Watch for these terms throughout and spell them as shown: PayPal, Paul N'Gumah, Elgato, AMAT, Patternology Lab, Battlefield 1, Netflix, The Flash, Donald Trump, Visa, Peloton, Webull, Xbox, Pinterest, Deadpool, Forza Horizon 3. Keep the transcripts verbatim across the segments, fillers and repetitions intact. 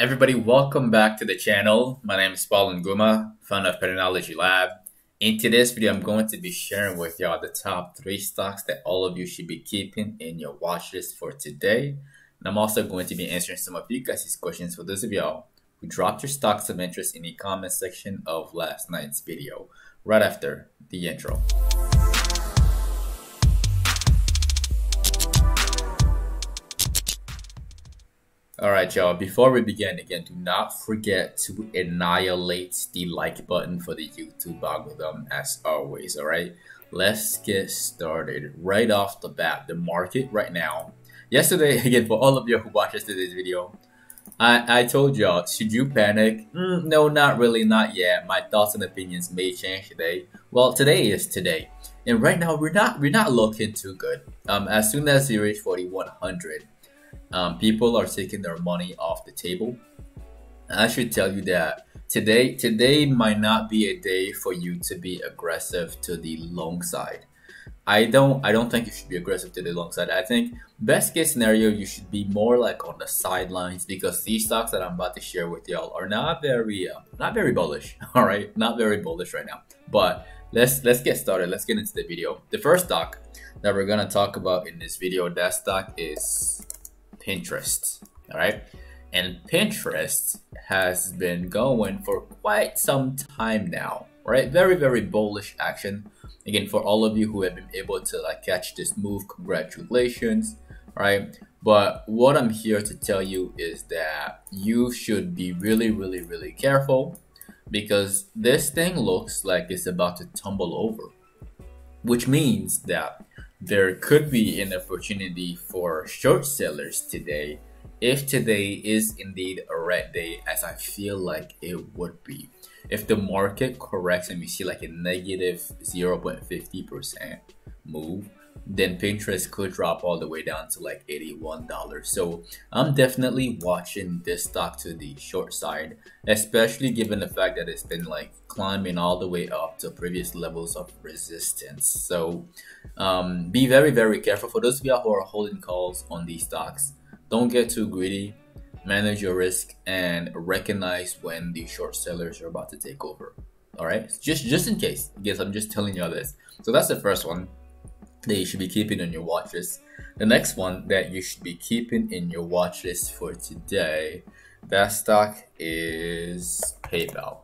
Everybody, welcome back to the channel. My name is Paul N'Gumah, founder of Patternology Lab. In today's video, I'm going to be sharing with y'all the top three stocks that all of you should be keeping in your watch list for today. And I'm also going to be answering some of you guys' questions for those of y'all who dropped your stocks of interest in the comment section of last night's video, right after the intro. All right, y'all, before we begin, again, do not forget to annihilate the like button for the YouTube algorithm as always, all right? Let's get started right off the bat. The market right now. Yesterday, again, for all of you who watched today's video, I, I told y'all, should you panic? Mm, no, not really, not yet. My thoughts and opinions may change today. Well, today is today. And right now, we're not, we're not looking too good. Um, as soon as you reach forty-one hundred, Um, people are taking their money off the table. I should tell you that today today might not be a day for you to be aggressive to the long side. I don't I don't think you should be aggressive to the long side. I think best case scenario, you should be more like on the sidelines, because these stocks that I'm about to share with y'all are not very uh, not very bullish. All right, not very bullish right now. But let's let's get started. Let's get into the video. The first stock that we're gonna talk about in this video, that stock is Pinterest. All right, and Pinterest has been going for quite some time now, right? Very, very bullish action. Again, for all of you who have been able to like catch this move, congratulations, right? But what I'm here to tell you is that you should be really, really, really careful, because this thing looks like it's about to tumble over, which means that there could be an opportunity for short sellers today, if today is indeed a red day, as I feel like it would be. If the market corrects and we see like a negative zero point five zero percent move, then Pinterest could drop all the way down to like eighty-one dollars. So I'm definitely watching this stock to the short side, especially given the fact that it's been like climbing all the way up to previous levels of resistance. So um, be very, very careful. For those of you who are holding calls on these stocks, don't get too greedy, manage your risk, and recognize when the short sellers are about to take over. All right, just, just in case, I guess I'm just telling you all this. So that's the first one that you should be keeping on your watch list. The next one that you should be keeping in your watch list for today, that stock is PayPal.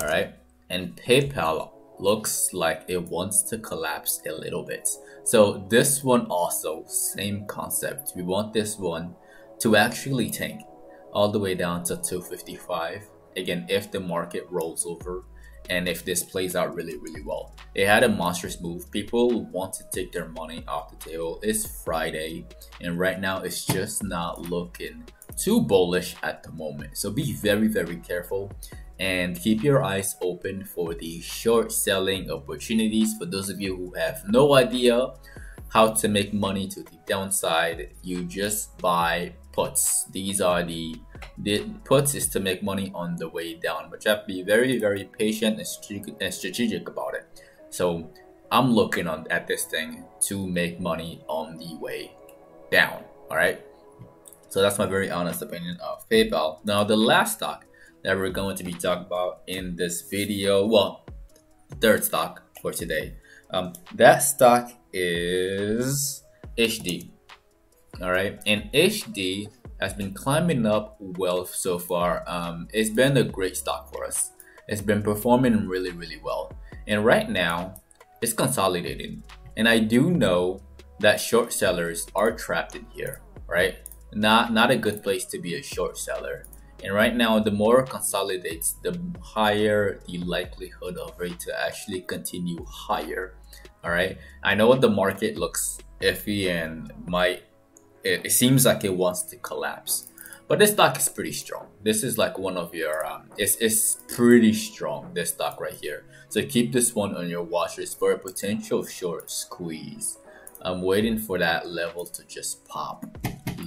All right, and PayPal looks like it wants to collapse a little bit. So this one also, same concept. We want this one to actually tank all the way down to two fifty-five. Again, if the market rolls over, and if this plays out really, really well. It had a monstrous move. People want to take their money off the table. It's Friday, and right now it's just not looking too bullish at the moment. So be very, very careful and keep your eyes open for the short selling opportunities. For those of you who have no idea how to make money to the downside, you just buy puts. These are the The puts is to make money on the way down, but you have to be very, very patient and strategic about it. So I'm looking on at this thing to make money on the way down. All right. So that's my very honest opinion of PayPal. Now, the last stock that we're going to be talking about in this video, well, third stock for today. Um, that stock is H D. All right, and H D has been climbing up well so far. Um, it's been a great stock for us. It's been performing really, really well. And right now, it's consolidating. And I do know that short sellers are trapped in here, right? Not, not a good place to be a short seller. And right now, the more it consolidates, the higher the likelihood of it to actually continue higher, all right? I know the market looks iffy and might It seems like it wants to collapse, but this stock is pretty strong. This is like one of your, um, it's, it's pretty strong, this stock right here. So keep this one on your watch list for a potential short squeeze. I'm waiting for that level to just pop,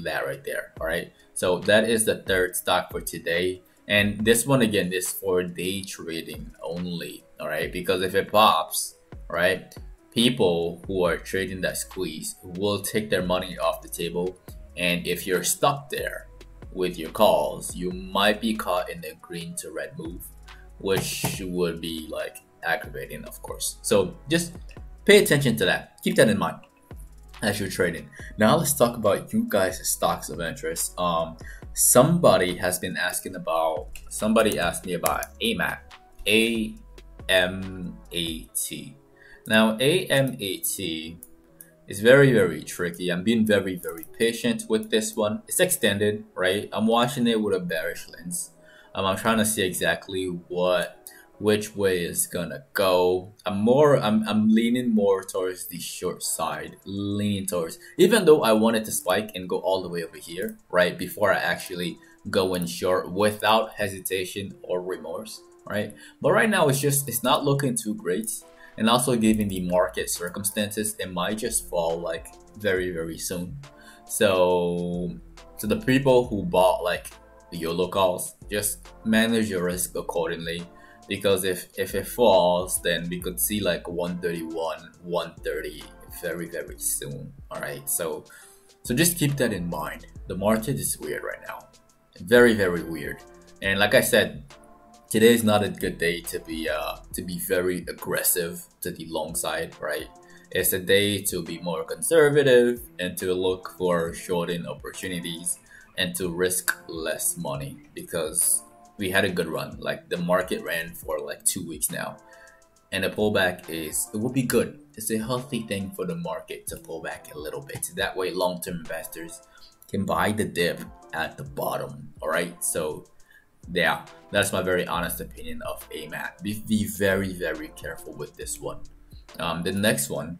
that right there, all right? So that is the third stock for today. And this one, again, is for day trading only, all right? Because if it pops, right? People who are trading that squeeze will take their money off the table, and if you're stuck there, with your calls, you might be caught in a green to red move, which would be like aggravating, of course. So just pay attention to that. Keep that in mind as you're trading. Now let's talk about you guys' stocks of interest. Um, somebody has been asking about, somebody asked me about A M A T. A M A T. Now A M A T is very, very tricky. I'm being very, very patient with this one. It's extended, right? I'm watching it with a bearish lens. Um, I'm trying to see exactly what, which way it's gonna go. I'm more, I'm, I'm leaning more towards the short side, leaning towards, even though I wanted to spike and go all the way over here, right? Before I actually go in short without hesitation or remorse, right? But right now it's just, it's not looking too great. And also given the market circumstances, it might just fall like very, very soon. So to the people who bought like the YOLO calls, just manage your risk accordingly. Because if, if it falls, then we could see like one thirty-one, one thirty very, very soon. All right. So, so just keep that in mind. The market is weird right now. Very, very weird. And like I said, today is not a good day to be uh, to be very aggressive to the long side, right? It's a day to be more conservative and to look for shorting opportunities and to risk less money, because we had a good run. Like the market ran for like two weeks now, and a pullback is, it would be good. It's a healthy thing for the market to pull back a little bit. That way long-term investors can buy the dip at the bottom, all right? So yeah, that's my very honest opinion of A M A T. Be, be very, very careful with this one. Um, the next one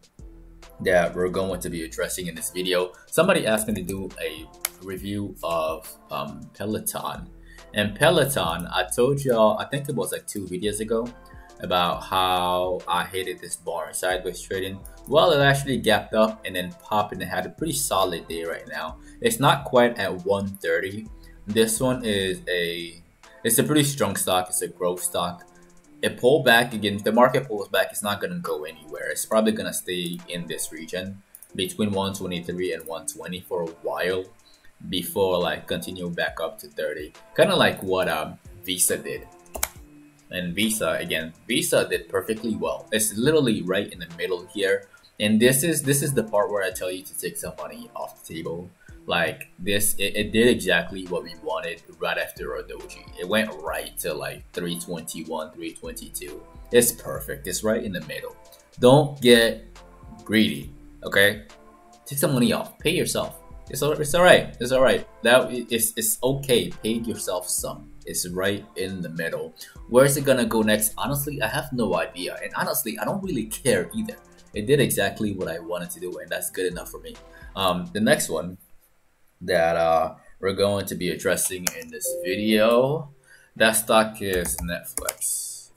that we're going to be addressing in this video, somebody asked me to do a review of um, Peloton. And Peloton, I told y'all, I think it was like two videos ago, about how I hated this bar and sideways trading. Well, it actually gapped up and then popped and had a pretty solid day right now. It's not quite at one thirty. This one is a... It's a pretty strong stock. It's a growth stock. It pulled back again. If the market pulls back, it's not going to go anywhere. It's probably going to stay in this region between one twenty-three and one twenty for a while before like continue back up to thirty. Kind of like what um, Visa did. And Visa, again, Visa did perfectly well. It's literally right in the middle here. And this is this is the part where I tell you to take some money off the table. Like this, it, it did exactly what we wanted right after our doji. It went right to like three twenty-one, three twenty-two. It's perfect. It's right in the middle. Don't get greedy, okay? Take some money off. Pay yourself. It's all, it's all right. It's all right. That it's it's okay. Pay yourself some. It's right in the middle. Where's it gonna go next? Honestly, I have no idea. And honestly, I don't really care either. It did exactly what I wanted to do, and that's good enough for me. Um, the next one that uh, we're going to be addressing in this video, that stock is Netflix.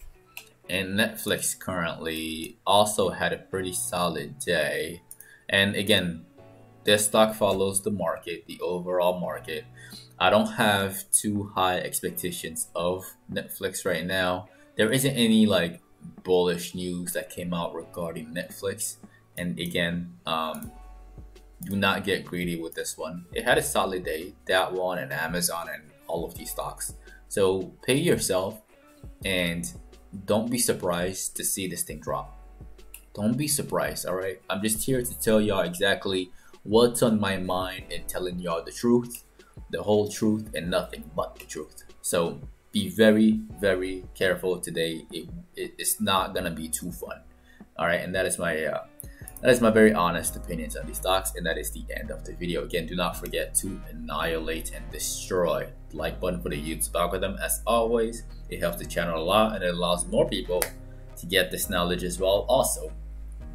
And Netflix currently also had a pretty solid day. And again, this stock follows the market, the overall market. I don't have too high expectations of Netflix right now. There isn't any like bullish news that came out regarding Netflix. And again, um, do not get greedy with this one. It had a solid day, that one and Amazon and all of these stocks. So pay yourself and don't be surprised to see this thing drop. Don't be surprised, all right? I'm just here to tell y'all exactly what's on my mind and telling y'all the truth, the whole truth and nothing but the truth. So be very, very careful today. It, it, it's not gonna be too fun, all right? And that is my... Uh, That is my very honest opinions on these stocks, and that is the end of the video. Again, do not forget to annihilate and destroy the like button for the YouTube algorithm. As always, it helps the channel a lot, and it allows more people to get this knowledge as well. Also,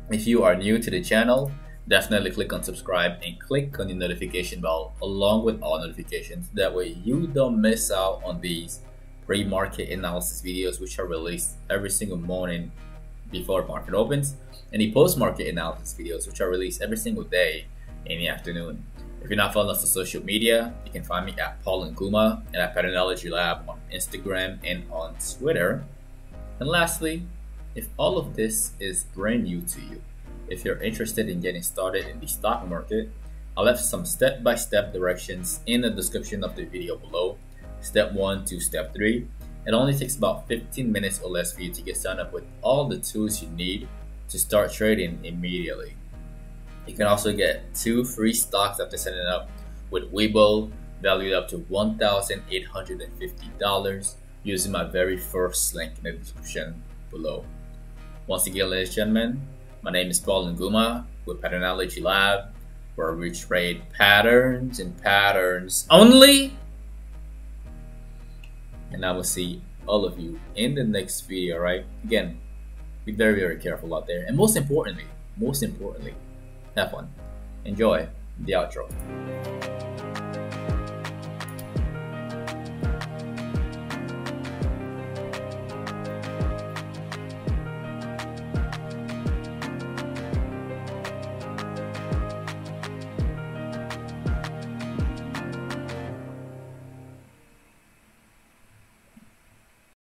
if you are new to the channel, definitely click on subscribe and click on the notification bell along with all notifications. That way you don't miss out on these pre-market analysis videos, which are released every single morning before market opens, and the post-market analysis videos, which are released every single day in the afternoon. If you're not following us on social media, you can find me at Paul N'Gumah and at Patternology Lab on Instagram and on Twitter. And lastly, if all of this is brand new to you, if you're interested in getting started in the stock market, I'll left some step-by-step directions in the description of the video below, step one to step three. It only takes about fifteen minutes or less for you to get signed up with all the tools you need to start trading immediately. You can also get two free stocks after signing up with Webull, valued up to one thousand eight hundred fifty dollars, using my very first link in the description below. Once again, ladies and gentlemen, my name is Paul N'Gumah with Patternology Lab, where we trade patterns and patterns only. And I will see all of you in the next video, right? Again, be very, very careful out there. And most importantly, most importantly, have fun. Enjoy the outro.